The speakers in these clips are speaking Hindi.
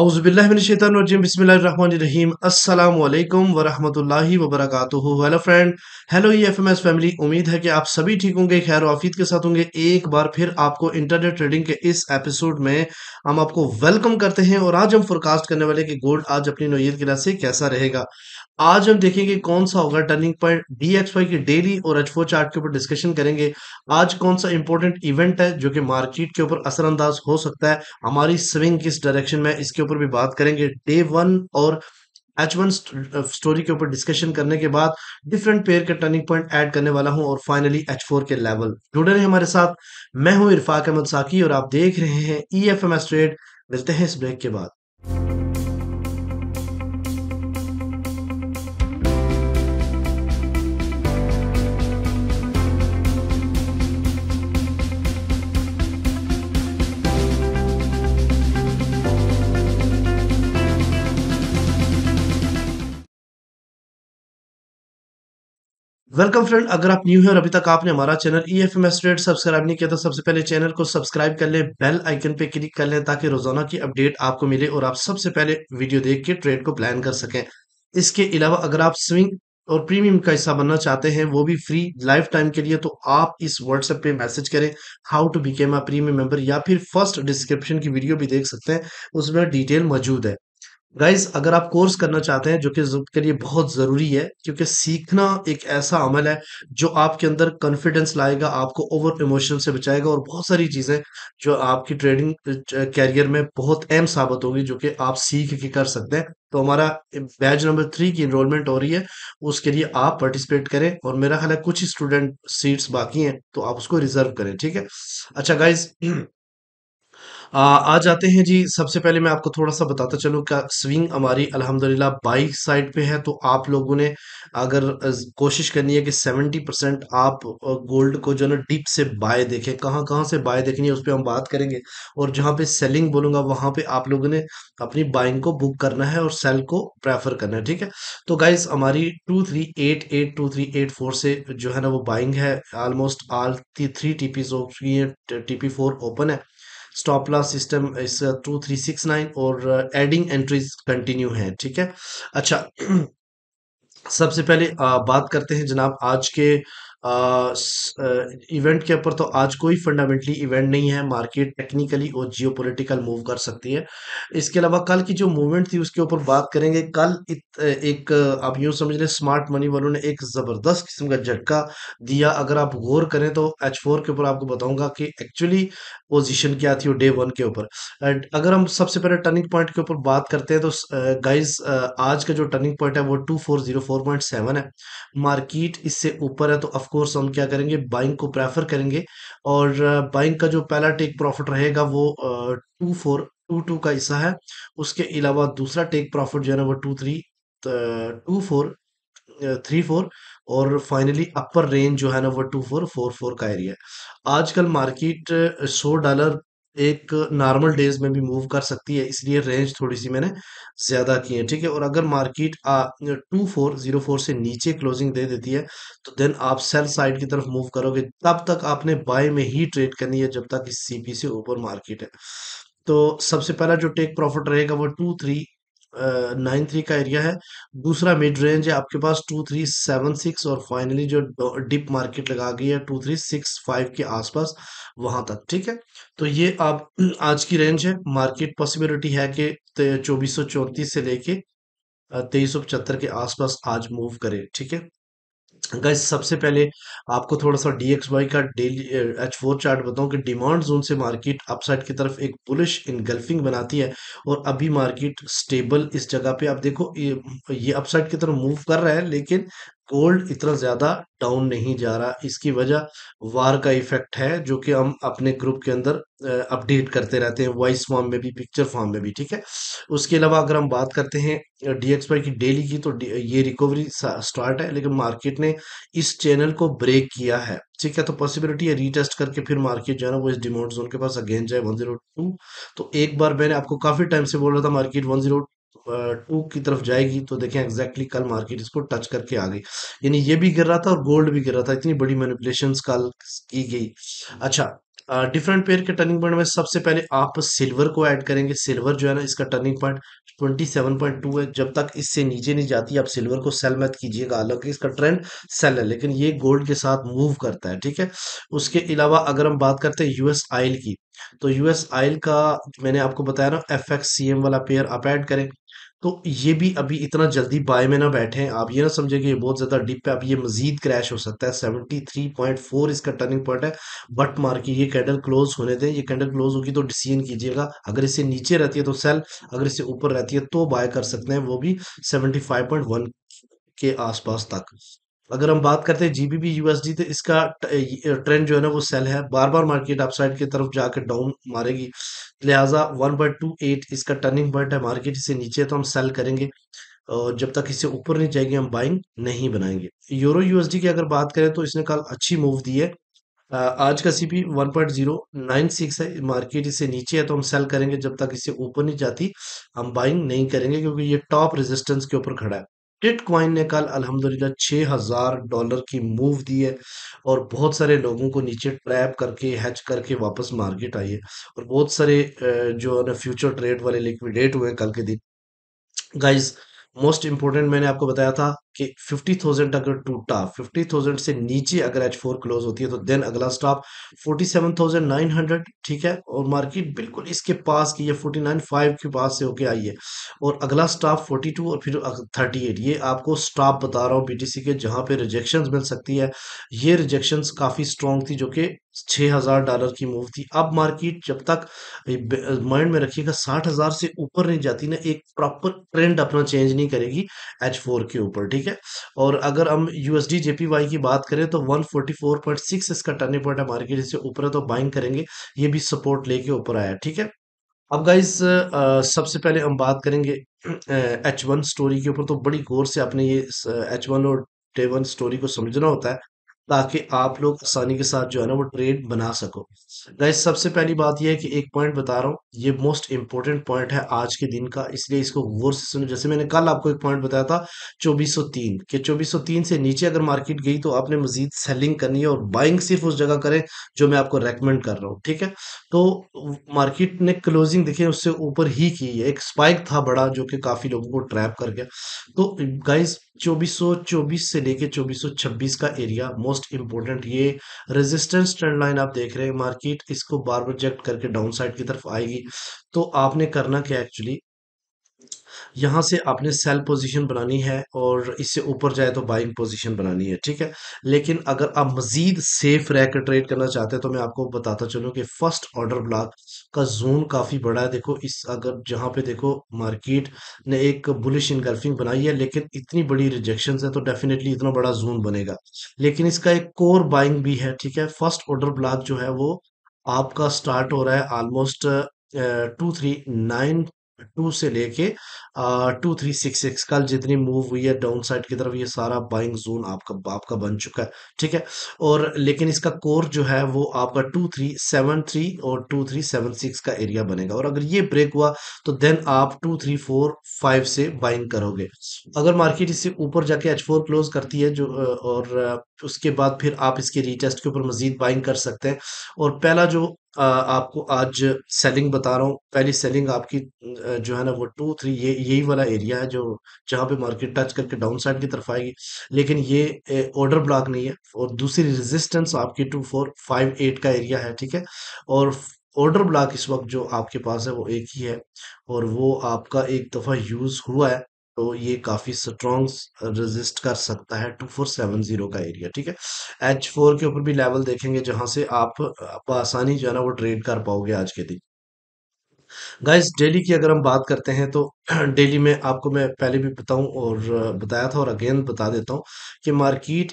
औज़ुबिल्लाहिमिनश्शैतानिर्रजीम बिस्मिल्लाहिर्रहमानिर्रहीम अस्सलाम वालेकुम वरहमतुल्लाहि वबरकातुहू। Hello friend, hello EFMS family, उम्मीद है कि आप सभी ठीक होंगे, खैर आफियत के साथ होंगे। एक बार फिर आपको इंटरनेट ट्रेडिंग के इस एपिसोड में हम आपको वेलकम करते हैं और आज हम फोरकास्ट करने वाले कि गोल्ड आज अपनी नोयत के लिहाज से कैसा रहेगा। आज हम देखेंगे कौन सा होगा टर्निंग पॉइंट, DXY की डेली और H4 चार्ट के ऊपर डिस्कशन करेंगे। आज कौन सा इंपॉर्टेंट इवेंट है जो कि मार्केट के ऊपर असरअंदाज हो सकता है, हमारी स्विंग किस डायरेक्शन में, इसके ऊपर भी बात करेंगे। Day 1 और H1 स्टोरी के ऊपर डिस्कशन करने के बाद डिफरेंट पेयर के टर्निंग पॉइंट ऐड करने वाला हूं और फाइनली H4 के लेवल। जुड़े रहे हमारे साथ, मैं हूं इरफाक अहमद साकी और आप देख रहे हैं EFMS ट्रेड। मिलते हैं इस ब्रेक के बाद। वेलकम फ्रेंड, अगर आप न्यू हैं और अभी तक आपने हमारा चैनल EFMS ट्रेड सब्सक्राइब नहीं किया तो सबसे पहले चैनल को सब्सक्राइब कर लें, बेल आइकन पे क्लिक कर लें ताकि रोजाना की अपडेट आपको मिले और आप सबसे पहले वीडियो देख के ट्रेड को प्लान कर सकें। इसके अलावा अगर आप स्विंग और प्रीमियम का हिस्सा बनना चाहते हैं, वो भी फ्री लाइफ टाइम के लिए, तो आप इस व्हाट्सएप पे मैसेज करें how to became a premium member, या फिर फर्स्ट डिस्क्रिप्शन की वीडियो भी देख सकते हैं, उसमें डिटेल मौजूद है। गाइज, अगर आप कोर्स करना चाहते हैं जो कि सबके लिए बहुत ज़रूरी है, क्योंकि सीखना एक ऐसा अमल है जो आपके अंदर कॉन्फिडेंस लाएगा, आपको ओवर इमोशन से बचाएगा और बहुत सारी चीज़ें जो आपकी ट्रेडिंग कैरियर में बहुत अहम साबित होगी जो कि आप सीख के कर सकते हैं। तो हमारा बैच नंबर 3 की इनरोलमेंट हो रही है, उसके लिए आप पार्टिसिपेट करें और मेरा ख्याल है कुछ ही स्टूडेंट सीट्स बाकी हैं तो आप उसको रिजर्व करें, ठीक है। अच्छा गाइज, आ जाते हैं जी। सबसे पहले मैं आपको थोड़ा सा बताता चलूँ का स्विंग हमारी अल्हम्दुलिल्लाह बाई साइड पे है, तो आप लोगों ने अगर कोशिश करनी है कि 70% आप गोल्ड को जो ना डिप से बाय देखें। कहाँ से बाय देखनी है उस पर हम बात करेंगे, और जहाँ पे सेलिंग बोलूँगा वहाँ पे आप लोगों ने अपनी बाइंग को बुक करना है और सेल को प्रेफर करना है, ठीक है। तो गाइज हमारी 2388, 2384 से जो है ना वो बाइंग है। ऑलमोस्ट ऑल 3 TPs ओपन है, TP4 ओपन है। स्टॉप लॉस सिस्टम इस 2369 और एडिंग एंट्रीज कंटिन्यू है, ठीक है। अच्छा, सबसे पहले बात करते हैं जनाब आज के इवेंट के ऊपर। तो आज कोई फंडामेंटली इवेंट नहीं है, मार्केट टेक्निकली और जियोपॉलिटिकल मूव कर सकती है। इसके अलावा कल की जो मूवमेंट थी उसके ऊपर बात करेंगे। कल एक आप यूँ समझ लें स्मार्ट मनी वालों ने एक ज़बरदस्त किस्म का झटका दिया। अगर आप गौर करें तो H4 के ऊपर आपको बताऊंगा कि एक्चुअली पोजीशन क्या थी वो Day 1 के ऊपर। एंड अगर हम सबसे पहले टर्निंग पॉइंट के ऊपर बात करते हैं तो गाइज आज का जो टर्निंग पॉइंट है वो 2404.7 है। मार्केट इससे ऊपर है तो कोर्स हम क्या करेंगे, बाइंग को प्रेफर करेंगे और बाइंग का जो पहला टेक प्रॉफिट रहेगा वो 2422 का हिस्सा है। उसके अलावा दूसरा टेक प्रॉफिट जो है ना वो 232434 और फाइनली अपर रेंज जो है ना वो 2444 का एरिया है। आजकल मार्केट $100 एक नॉर्मल डेज में भी मूव कर सकती है, इसलिए रेंज थोड़ी सी मैंने ज़्यादा की है, ठीक है। और अगर मार्केट 2404 से नीचे क्लोजिंग दे देती है तो देन आप सेल साइड की तरफ मूव करोगे, तब तक आपने बाय में ही ट्रेड करनी है जब तक इस CP से ऊपर मार्केट है। तो सबसे पहला जो टेक प्रॉफिट रहेगा वो 2393 का एरिया है। दूसरा मिड रेंज है आपके पास 2376 और फाइनली जो डिप मार्केट लगा गई है 2365 के आसपास वहां तक, ठीक है। तो ये आप आज की रेंज है। मार्केट पॉसिबिलिटी है कि 2434 से लेके 2375 के आसपास आज मूव करे, ठीक है। गाइस, सबसे पहले आपको थोड़ा सा DXY का डेली H4 चार्ट बताऊं कि डिमांड जोन से मार्केट अपसाइड की तरफ एक बुलिश इनगल्फिंग बनाती है और अभी मार्केट स्टेबल इस जगह पे। आप देखो ये अपसाइड की तरफ मूव कर रहा है लेकिन गोल्ड इतना ज़्यादा डाउन नहीं जा रहा। इसकी वजह वार का इफेक्ट है जो कि हम अपने ग्रुप के अंदर अपडेट करते रहते हैं, वॉइस फॉर्म में भी, पिक्चर फॉर्म में भी, ठीक है। उसके अलावा अगर हम बात करते हैं DXY की डेली की तो ये रिकवरी स्टार्ट है लेकिन मार्केट ने इस चैनल को ब्रेक किया है, ठीक है। तो पॉसिबिलिटी है रीटेस्ट करके फिर मार्केट जो है ना वो इस डिमांड जोन के पास अगेन जाए 102। तो एक बार मैंने आपको काफ़ी टाइम से बोल रहा था मार्केट 102 की तरफ जाएगी, तो देखें एग्जैक्टली कल मार्केट इसको टच करके आ गई, यानी ये भी गिर रहा था और गोल्ड भी गिर रहा था, इतनी बड़ी मैनिपुलेशंस कल की गई। अच्छा, डिफरेंट पेयर के टर्निंग पॉइंट में सबसे पहले आप सिल्वर को ऐड करेंगे। सिल्वर जो है ना, इसका टर्निंग पॉइंट 27.2 है। जब तक इससे नीचे नहीं जाती आप सिल्वर को सेल मत कीजिएगा, हालांकि इसका ट्रेंड सेल है, लेकिन ये गोल्ड के साथ मूव करता है, ठीक है। उसके अलावा अगर हम बात करते हैं यूएस आयल की, तो यूएस आयल का मैंने आपको बताया ना, FXCM वाला पेयर आप ऐड करें। तो ये भी अभी इतना जल्दी बाय में ना बैठें, आप ये ना समझें कि ये बहुत ज़्यादा डिप है, अब ये मजीद क्रैश हो सकता है। 73.4 इसका टर्निंग पॉइंट है, बट मार्केट ये कैंडल क्लोज होने दें। ये कैंडल क्लोज होगी तो डिसीजन कीजिएगा, अगर इससे नीचे रहती है तो सेल, अगर इससे ऊपर रहती है तो बाय कर सकते हैं, वो भी 75.1 के आसपास तक। अगर हम बात करते हैं GBP USD, तो इसका ट्रेंड जो है ना वो सेल है, बार बार मार्केट अपसाइड की तरफ जाकर डाउन मारेगी, लिहाजा 1.28 इसका टर्निंग पॉइंट है। मार्केट इससे नीचे तो हम सेल करेंगे, और जब तक इससे ऊपर नहीं जाएगी हम बाइंग नहीं बनाएंगे। EUR USD की अगर बात करें तो इसने कल अच्छी मूव दी है, आज का CP 1.096 है। मार्केट इससे नीचे है तो हम सेल करेंगे, जब तक इससे ऊपर नहीं जाती हम बाइंग नहीं करेंगे, क्योंकि ये टॉप रेजिस्टेंस के ऊपर खड़ा है। बिटकॉइन ने कल अल्हम्दुलिल्लाह $6,000 की मूव दी है, और बहुत सारे लोगों को नीचे ट्रैप करके हैच करके वापस मार्केट आई है, और बहुत सारे जो है ना फ्यूचर ट्रेड वाले लिक्विडेट हुए कल के दिन। गाइज मोस्ट इम्पोर्टेंट मैंने आपको बताया था कि 50,000 अगर टूटा, 50,000 से नीचे अगर H4 क्लोज होती है तो देन अगला स्टॉप 47,900, ठीक है। और मार्केट बिल्कुल इसके पास की, ये 49.5 के पास से होके आई है, और अगला स्टॉप 42 और फिर 38। ये आपको स्टॉप बता रहा हूँ BTC के, जहाँ पे रिजेक्शंस मिल सकती है। ये रिजेक्शंस काफ़ी स्ट्रॉन्ग थी, जो कि $6,000 की मूव थी। अब मार्केट जब तक माइंड में रखिएगा 60,000 से ऊपर नहीं जाती ना, एक प्रॉपर ट्रेंड अपना चेंज नहीं करेगी H4 के ऊपर, ठीक है। और अगर हम USD JPY की बात करें तो 144.6 इसका टर्निंग पॉइंट है। मार्केट इससे ऊपर है तो बाइंग करेंगे, ये भी सपोर्ट लेके ऊपर आया, ठीक है। अब गाइज सबसे पहले हम बात करेंगे H1 स्टोरी के ऊपर, तो बड़ी गौर से आपने ये H1 और T1 स्टोरी को समझना होता है, ताकि आप लोग आसानी के साथ जो है ना वो ट्रेड बना सको। गाइज सबसे पहली बात यह है कि एक पॉइंट बता रहा हूँ, ये मोस्ट इंपॉर्टेंट पॉइंट है आज के दिन का, इसलिए इसको गौर से सुनो। जैसे मैंने कल आपको एक पॉइंट बताया था 2403 के, 2403 से नीचे अगर मार्केट गई तो आपने मजीद सेलिंग करनी है, और बाइंग सिर्फ उस जगह करें जो मैं आपको रेकमेंड कर रहा हूँ, ठीक है। तो मार्केट ने क्लोजिंग देखिए उससे ऊपर ही की है, एक स्पाइक था बड़ा जो कि काफी लोगों को ट्रैप कर गया। तो गाइज 2424 से लेके 2426 का एरिया मोस्ट इंपोर्टेंट, ये रेजिस्टेंस ट्रेंड लाइन आप देख रहे हैं, मार्केट इसको बार रिजेक्ट करके डाउनसाइड की तरफ आएगी। तो आपने करना क्या, एक्चुअली यहाँ से आपने सेल पोजीशन बनानी है, और इससे ऊपर जाए तो बाइंग पोजीशन बनानी है, ठीक है। लेकिन अगर आप मजीद सेफ रहकर ट्रेड करना चाहते हैं तो मैं आपको बताता चलूँ कि फर्स्ट ऑर्डर ब्लॉक का जोन काफ़ी बड़ा है। देखो इस, अगर जहाँ पे देखो मार्केट ने एक बुलिश इनगल्फिंग बनाई है, लेकिन इतनी बड़ी रिजेक्शन है तो डेफिनेटली इतना बड़ा जोन बनेगा, लेकिन इसका एक कोर बाइंग भी है, ठीक है। फर्स्ट ऑर्डर ब्लॉक जो है वो आपका स्टार्ट हो रहा है ऑलमोस्ट 239.2 से लेके 2366, कल जितनी मूव हुई है डाउन साइड की तरफ, ये सारा बाइंग जोन आपका बन चुका है, ठीक है। और लेकिन इसका कोर जो है वो आपका 2373 और 2376 का एरिया बनेगा, और अगर ये ब्रेक हुआ तो देन आप 2345 से बाइंग करोगे। अगर मार्केट इससे ऊपर जाके H4 क्लोज करती है जो, और उसके बाद फिर आप इसके रीटेस्ट के ऊपर मजीद बाइंग कर सकते हैं। और पहला जो आपको आज सेलिंग बता रहा हूँ, पहली सेलिंग आपकी जो है ना वो 23, ये यही वाला एरिया है जो जहाँ पे मार्केट टच करके डाउन साइड की तरफ आएगी, लेकिन ये ऑर्डर ब्लॉक नहीं है। और दूसरी रेजिस्टेंस आपकी 2458 का एरिया है, ठीक है। और ऑर्डर ब्लॉक इस वक्त जो आपके पास है वो एक ही है, और वो आपका एक दफ़ा यूज़ हुआ है, तो ये काफ़ी स्ट्रॉन्ग रेजिस्ट कर सकता है 2470 का एरिया, ठीक है। H4 के ऊपर भी लेवल देखेंगे जहाँ से आप आसानी जो है ना वो ट्रेड कर पाओगे आज के दिन। गाइस डेली की अगर हम बात करते हैं तो डेली में आपको मैं पहले भी बताऊं और बताया था और अगेन बता देता हूं कि मार्केट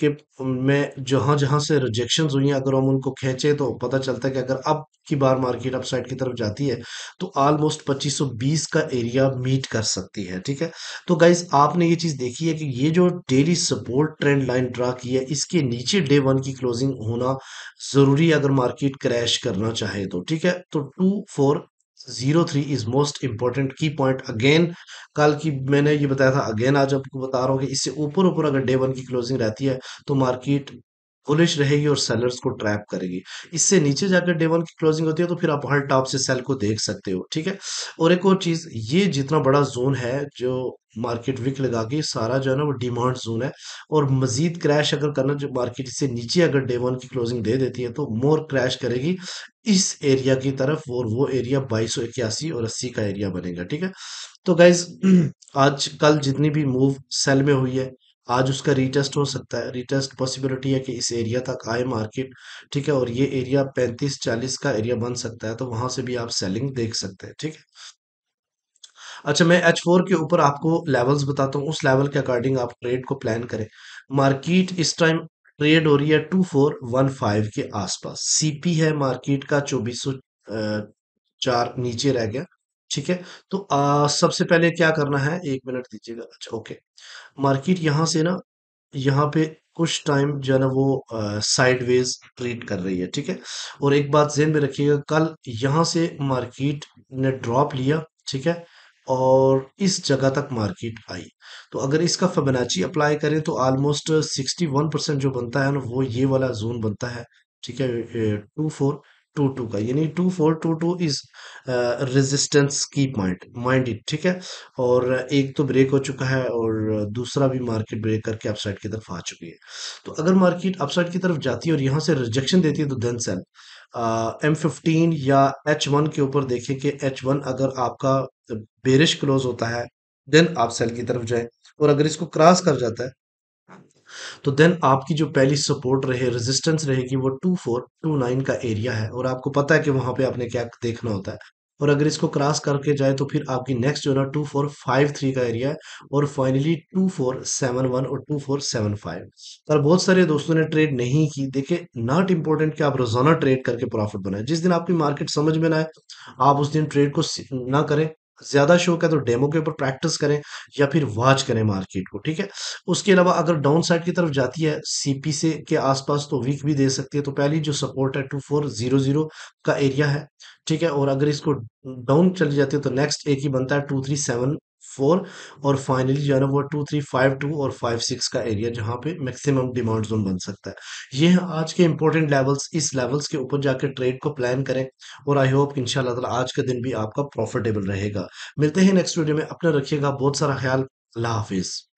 के में जहाँ जहाँ से रिजेक्शंस हुई हैं, अगर हम उनको खींचें तो पता चलता है कि अगर अब की बार मार्केट अपसाइड की तरफ जाती है तो ऑलमोस्ट 2520 का एरिया मीट कर सकती है, ठीक है। तो गाइज आपने ये चीज़ देखी है कि ये जो daily support trend line draw की है, इसके नीचे Day 1 की क्लोजिंग होना ज़रूरी है अगर मार्केट क्रैश करना चाहे तो, ठीक है। तो 2403 is most important key point. Again कल की मैंने ये बताया था, अगेन आज आपको बता रहा हूँ कि इससे ऊपर अगर Day 1 की क्लोजिंग रहती है तो मार्केट बुलिश रहेगी और सेलर्स को ट्रैप करेगी। इससे नीचे जाकर डे वन की क्लोजिंग होती है तो फिर आप हर टॉप से सेल को देख सकते हो, ठीक है। और एक और चीज, ये जितना बड़ा जोन है जो मार्केट विक लगा के सारा जो है ना वो डिमांड जोन है, और मजीद क्रैश अगर करना, जो मार्केट इससे नीचे अगर डे वन की क्लोजिंग दे देती है तो मोर क्रैश करेगी इस एरिया की तरफ, और वो एरिया 2281 और 80 का एरिया बनेगा, ठीक है। तो गाइज आज कल जितनी भी मूव सेल में हुई है, आज उसका रीटेस्ट हो सकता है। रीटेस्ट पॉसिबिलिटी है कि इस एरिया तक आए मार्केट, ठीक है, और ये एरिया 35-40 का एरिया बन सकता है, तो वहां से भी आप सेलिंग देख सकते हैं, ठीक है। अच्छा, मैं H4 के ऊपर आपको लेवल्स बताता हूँ, उस लेवल के अकॉर्डिंग आप ट्रेड को प्लान करें। मार्केट इस टाइम ट्रेड हो रही है 2415 के आसपास, सीपी है मार्केट का 2404 नीचे रह गया, ठीक है। तो सबसे पहले क्या करना है, एक मिनट दीजिएगा। अच्छा ओके, मार्केट यहाँ से ना, यहाँ पे कुछ टाइम जो है ना वो साइडवेज ट्रेड कर रही है, ठीक है। और एक बात ध्यान में रखिएगा, कल यहाँ से मार्केट ने ड्रॉप लिया, ठीक है, और इस जगह तक मार्केट आई। तो अगर इसका फिबोनाची अप्लाई करें तो ऑलमोस्ट 61% जो बनता है ना वो ये वाला जोन बनता है, ठीक है, 2422 का, यानी 2422 इज रेजिस्टेंस की पॉइंट, ठीक है। और एक तो ब्रेक हो चुका है और दूसरा भी मार्केट ब्रेक करके अपसाइड की तरफ आ चुकी है। तो अगर मार्केट अपसाइड की तरफ जाती है और यहाँ से रिजेक्शन देती है तो देन सेल। M15 या H1 के ऊपर देखें कि H1 अगर आपका बेरिश क्लोज होता है देन आप सेल की तरफ जाए, और अगर इसको क्रॉस कर जाता है तो देन आपकी जो पहली सपोर्ट रहे, रेजिस्टेंस रहेगी, वो 2429 का एरिया है, और आपको पता है कि वहां पे आपने क्या देखना होता है। और अगर इसको क्रॉस करके जाए तो फिर आपकी नेक्स्ट जो है ना 2453 का एरिया है, और फाइनली 2471 और 2475। पर बहुत सारे दोस्तों ने ट्रेड नहीं की। देखिए, नॉट इम्पोर्टेंट कि आप रोजाना ट्रेड करके प्रॉफिट बनाए, जिस दिन आपकी मार्केट समझ में ना आए आप उस दिन ट्रेड को ना करें। ज्यादा शौक है तो डेमो के ऊपर प्रैक्टिस करें या फिर वॉच करें मार्केट को, ठीक है। उसके अलावा अगर डाउन साइड की तरफ जाती है सीपी से के आसपास तो वीक भी दे सकती है। तो पहली जो सपोर्ट है 2400 का एरिया है, ठीक है, और अगर इसको डाउन चली जाती है तो नेक्स्ट एक ही बनता है 2374, और फाइनली जो है ना वो 2352 और 56 का एरिया जहाँ पे मैक्सिमम डिमांड जोन बन सकता है। ये है आज के इंपॉर्टेंट लेवल्स। इस लेवल्स के ऊपर जाकर ट्रेड को प्लान करें, और आई होप इंशाल्लाह ताला आज का दिन भी आपका प्रॉफिटेबल रहेगा। मिलते हैं नेक्स्ट वीडियो में, अपना रखिएगा बहुत सारा ख्याल। अल्लाह हाफिज।